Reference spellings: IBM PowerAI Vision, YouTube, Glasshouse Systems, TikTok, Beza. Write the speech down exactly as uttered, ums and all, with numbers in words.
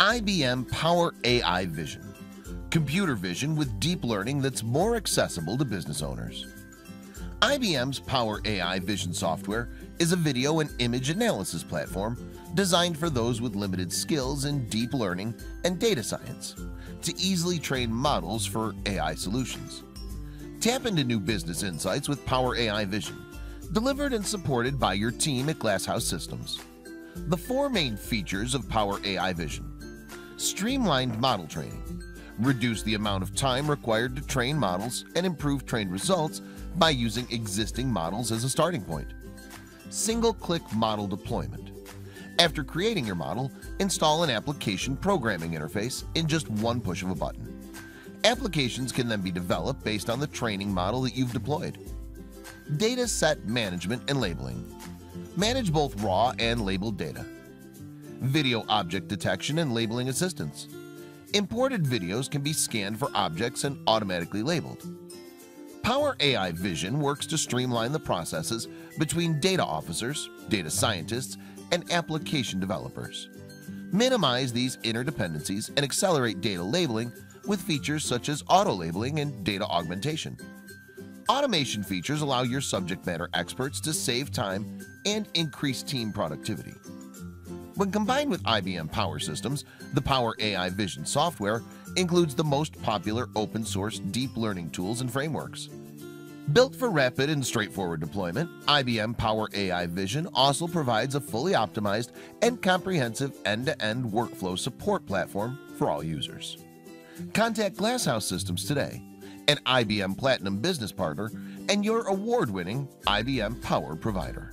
I B M PowerAI Vision, computer vision with deep learning that's more accessible to business owners. I B M's PowerAI Vision software is a video and image analysis platform designed for those with limited skills in deep learning and data science to easily train models for A I solutions. Tap into new business insights with PowerAI Vision, delivered and supported by your team at Glasshouse Systems. The four main features of PowerAI Vision: streamlined model training, reduce the amount of time required to train models and improve trained results by using existing models as a starting point. Single-click model deployment. After creating your model, install an application programming interface in just one push of a button. Applications can then be developed based on the training model that you've deployed. Data set management and labeling. Manage both raw and labeled data. Video object detection and labeling assistance. Imported videos can be scanned for objects and automatically labeled. PowerAI Vision works to streamline the processes between data officers, data scientists, and application developers. Minimize these interdependencies and accelerate data labeling with features such as auto-labeling and data augmentation. Automation features allow your subject matter experts to save time and increase team productivity. When combined with I B M Power Systems, the PowerAI Vision software includes the most popular open-source deep learning tools and frameworks. Built for rapid and straightforward deployment, I B M PowerAI Vision also provides a fully optimized and comprehensive end-to-end workflow support platform for all users. Contact Glasshouse Systems today, an I B M Platinum business partner and your award-winning I B M Power provider.